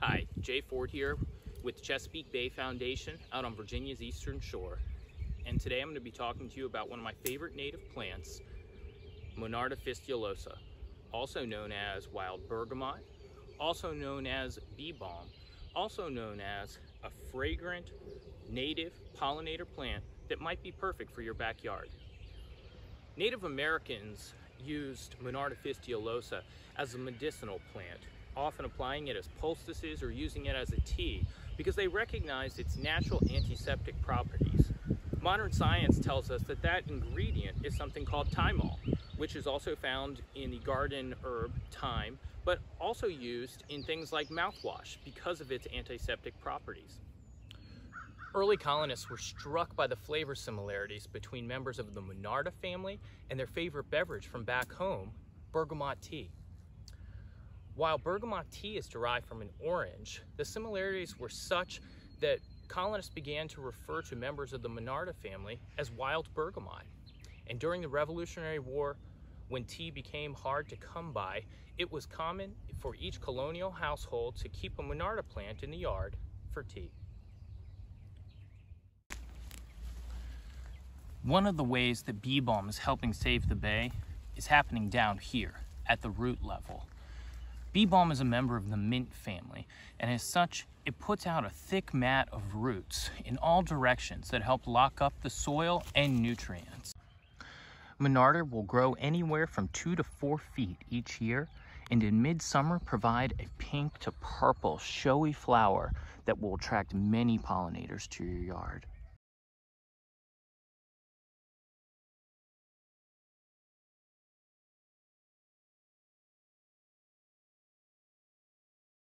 Hi, Jay Ford here with the Chesapeake Bay Foundation out on Virginia's Eastern Shore. And today I'm going to be talking to you about one of my favorite native plants, Monarda fistulosa, also known as wild bergamot, also known as bee balm, also known as a fragrant native pollinator plant that might be perfect for your backyard. Native Americans used Monarda fistulosa as a medicinal plant, often applying it as poultices or using it as a tea because they recognized its natural antiseptic properties. Modern science tells us that that ingredient is something called thymol, which is also found in the garden herb thyme, but also used in things like mouthwash because of its antiseptic properties. Early colonists were struck by the flavor similarities between members of the Monarda family and their favorite beverage from back home, bergamot tea. While bergamot tea is derived from an orange, the similarities were such that colonists began to refer to members of the Monarda family as wild bergamot. And during the Revolutionary War, when tea became hard to come by, it was common for each colonial household to keep a Monarda plant in the yard for tea. One of the ways that bee balm is helping save the bay is happening down here at the root level. Bee balm is a member of the mint family, and as such, it puts out a thick mat of roots in all directions that help lock up the soil and nutrients. Monarda will grow anywhere from 2 to 4 feet each year, and in midsummer provide a pink to purple showy flower that will attract many pollinators to your yard.